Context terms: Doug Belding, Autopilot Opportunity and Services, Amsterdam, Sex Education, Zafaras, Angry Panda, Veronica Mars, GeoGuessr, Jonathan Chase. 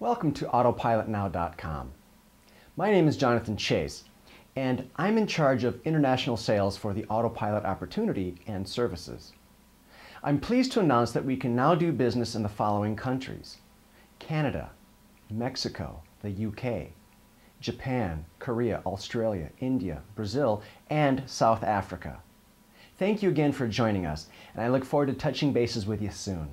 Welcome to AutopilotNow.com. My name is Jonathan Chase, and I'm in charge of international sales for the Autopilot Opportunity and Services. I'm pleased to announce that we can now do business in the following countries: Canada, Mexico, the UK, Japan, Korea, Australia, India, Brazil, and South Africa. Thank you again for joining us, and I look forward to touching bases with you soon.